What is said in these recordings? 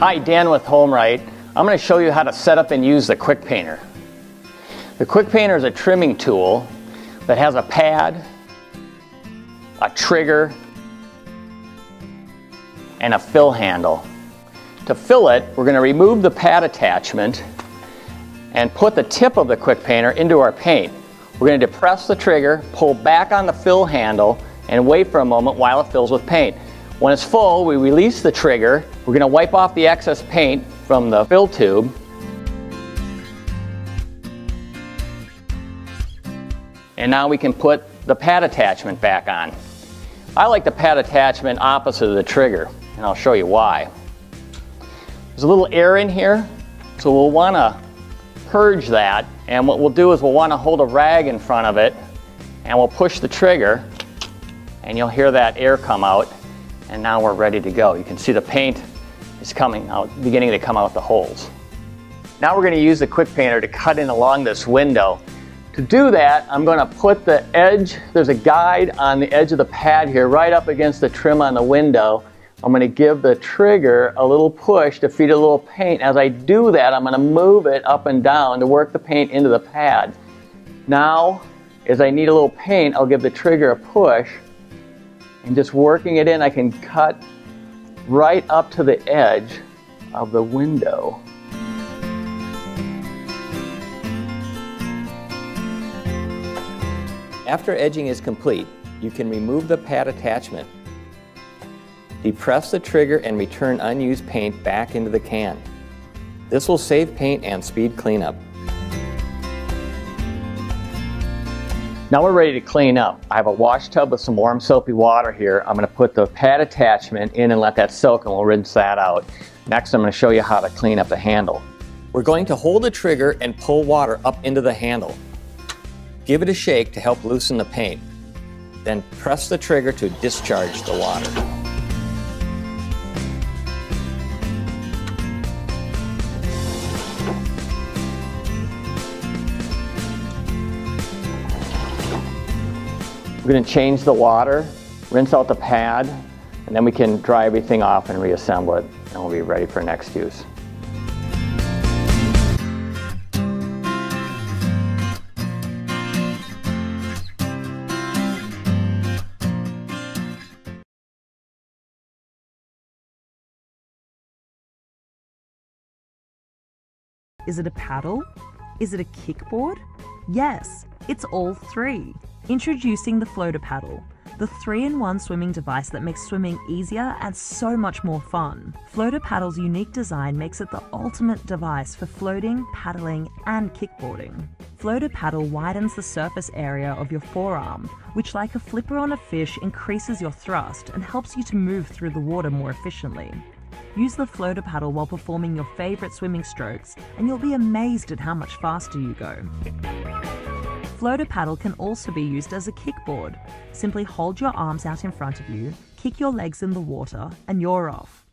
Hi, Dan with Home Right. I'm going to show you how to set up and use the Quick Painter. The Quick Painter is a trimming tool that has a pad, a trigger, and a fill handle. To fill it, we're going to remove the pad attachment and put the tip of the Quick Painter into our paint. We're going to depress the trigger, pull back on the fill handle, and wait for a moment while it fills with paint. When it's full, we release the trigger. We're going to wipe off the excess paint from the fill tube and now we can put the pad attachment back on. I like the pad attachment opposite of the trigger and I'll show you why. There's a little air in here, so we'll want to purge that, and what we'll do is we'll want to hold a rag in front of it and we'll push the trigger and you'll hear that air come out. And now we're ready to go. You can see the paint is coming out, beginning to come out the holes. Now we're going to use the Quick Painter to cut in along this window. To do that, I'm going to put the edge, there's a guide on the edge of the pad here, right up against the trim on the window. I'm going to give the trigger a little push to feed a little paint. As I do that, I'm going to move it up and down to work the paint into the pad. Now, as I need a little paint, I'll give the trigger a push. And just working it in, I can cut right up to the edge of the window. After edging is complete, you can remove the pad attachment, depress the trigger, and return unused paint back into the can. This will save paint and speed cleanup. Now we're ready to clean up. I have a wash tub with some warm soapy water here. I'm going to put the pad attachment in and let that soak and we'll rinse that out. Next I'm going to show you how to clean up the handle. We're going to hold the trigger and pull water up into the handle. Give it a shake to help loosen the paint. Then press the trigger to discharge the water. We're going to change the water, rinse out the pad, and then we can dry everything off and reassemble it, and we'll be ready for next use. Is it a paddle? Is it a kickboard? Yes, it's all three. Introducing the Floater Paddle, the 3-in-1 swimming device that makes swimming easier and so much more fun. Floater Paddle's unique design makes it the ultimate device for floating, paddling, and kickboarding. Floater Paddle widens the surface area of your forearm, which, like a flipper on a fish, increases your thrust and helps you to move through the water more efficiently. Use the Floater Paddle while performing your favorite swimming strokes, and you'll be amazed at how much faster you go. Floater Paddle can also be used as a kickboard. Simply hold your arms out in front of you, kick your legs in the water, and you're off.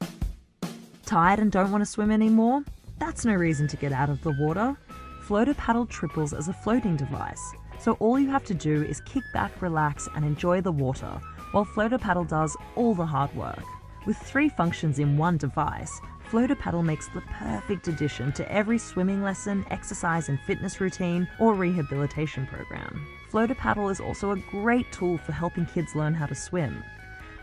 Tired and don't want to swim anymore? That's no reason to get out of the water. Floater Paddle triples as a floating device, so all you have to do is kick back, relax, and enjoy the water, while Floater Paddle does all the hard work. With 3 functions in one device, Floater Paddle makes the perfect addition to every swimming lesson, exercise and fitness routine, or rehabilitation program. Floater Paddle is also a great tool for helping kids learn how to swim.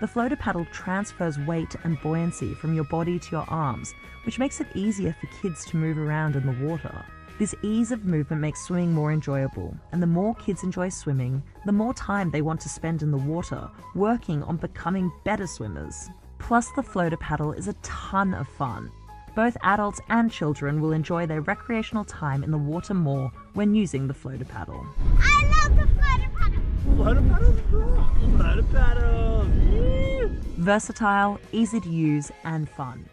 The Floater Paddle transfers weight and buoyancy from your body to your arms, which makes it easier for kids to move around in the water. This ease of movement makes swimming more enjoyable, and the more kids enjoy swimming, the more time they want to spend in the water, working on becoming better swimmers. Plus, the Floater Paddle is a ton of fun. Both adults and children will enjoy their recreational time in the water more when using the Floater Paddle. I love the Floater Paddle! Floater Paddle? Floater Paddle! Versatile, easy to use, and fun.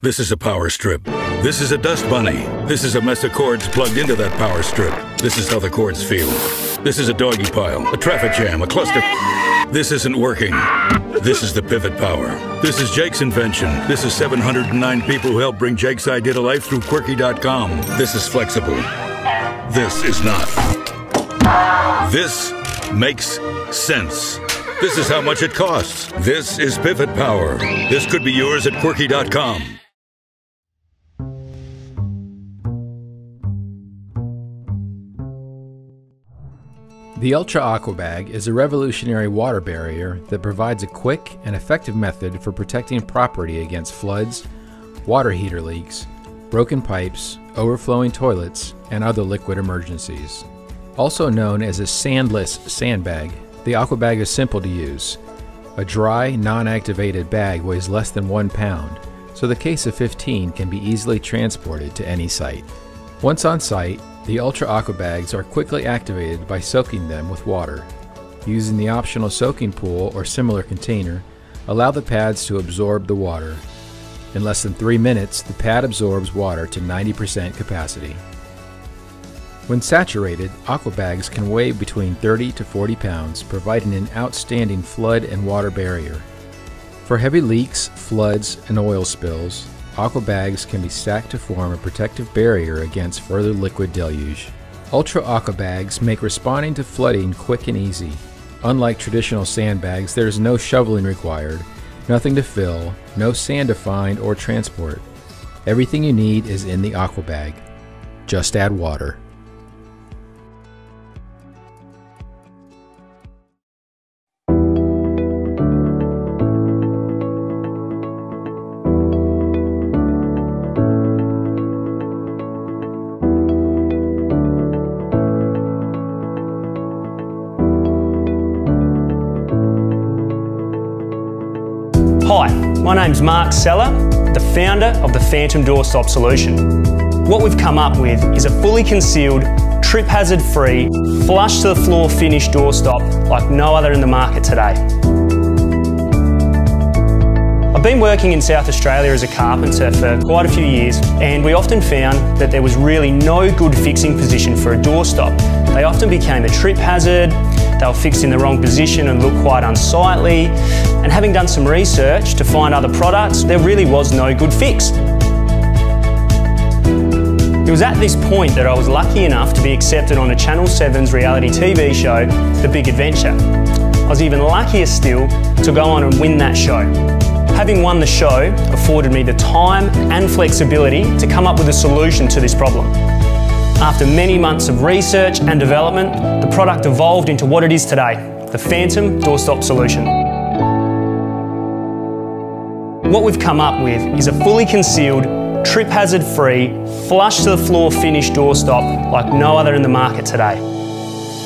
This is a power strip. This is a dust bunny. This is a mess of cords plugged into that power strip. This is how the cords feel. This is a doggy pile, a traffic jam, a cluster. This isn't working. This is the Pivot Power. This is Jake's invention. This is 709 people who helped bring Jake's idea to life through quirky.com. This is flexible. This is not. This makes sense. This is how much it costs. This is Pivot Power. This could be yours at quirky.com. The Ultra AquaBag is a revolutionary water barrier that provides a quick and effective method for protecting property against floods, water heater leaks, broken pipes, overflowing toilets, and other liquid emergencies. Also known as a sandless sandbag, the AquaBag is simple to use. A dry, non-activated bag weighs less than 1 pound, so the case of 15 can be easily transported to any site. Once on site, the Ultra AquaBags are quickly activated by soaking them with water. Using the optional soaking pool or similar container, allow the pads to absorb the water. In less than 3 minutes, the pad absorbs water to 90% capacity. When saturated, AquaBags can weigh between 30 to 40 pounds, providing an outstanding flood and water barrier. For heavy leaks, floods, and oil spills, AquaBags can be stacked to form a protective barrier against further liquid deluge. Ultra AquaBags make responding to flooding quick and easy. Unlike traditional sandbags, there is no shoveling required, nothing to fill, no sand to find or transport. Everything you need is in the AquaBag. Just add water. Hi, my name's Mark Seller, the founder of the Phantom Doorstop Solution. What we've come up with is a fully concealed, trip hazard free, flush to the floor finish doorstop like no other in the market today. I've been working in South Australia as a carpenter for quite a few years, and we often found that there was really no good fixing position for a doorstop. They often became a trip hazard, they were fixed in the wrong position and looked quite unsightly. And having done some research to find other products, there really was no good fix. It was at this point that I was lucky enough to be accepted on a Channel 7's reality TV show, The Big Adventure. I was even luckier still to go on and win that show. Having won the show afforded me the time and flexibility to come up with a solution to this problem. After many months of research and development, the product evolved into what it is today, the Phantom Doorstop Solution. What we've come up with is a fully concealed, trip hazard free, flush to the floor finish doorstop like no other in the market today.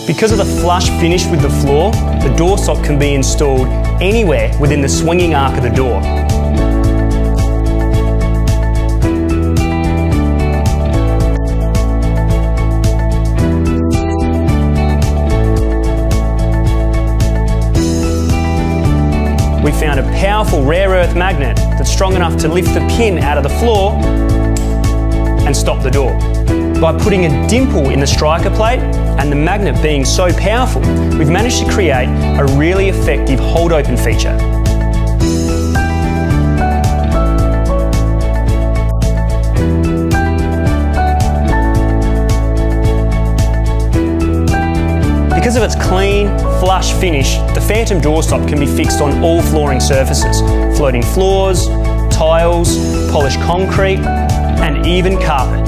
Because of the flush finish with the floor, the doorstop can be installed anywhere within the swinging arc of the door. We found a powerful rare earth magnet that's strong enough to lift the pin out of the floor and stop the door. By putting a dimple in the striker plate and the magnet being so powerful, we've managed to create a really effective hold open feature. Because of its clean, flush finish, the Phantom Doorstop can be fixed on all flooring surfaces, floating floors, tiles, polished concrete, and even carpet.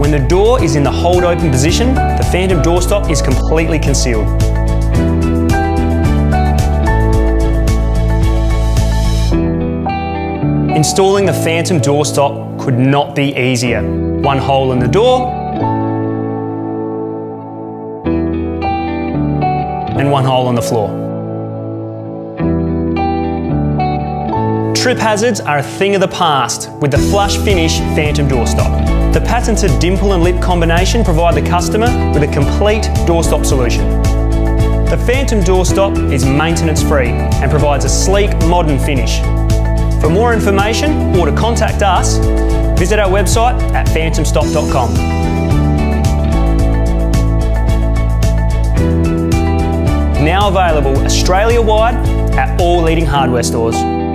When the door is in the hold open position, the Phantom Doorstop is completely concealed. Installing the Phantom Doorstop could not be easier. One hole in the door, and one hole on the floor. Trip hazards are a thing of the past with the flush finish Phantom Doorstop. The patented dimple and lip combination provide the customer with a complete doorstop solution. The Phantom Doorstop is maintenance free and provides a sleek, modern finish. For more information or to contact us, visit our website at phantomstop.com. Now available Australia-wide at all leading hardware stores.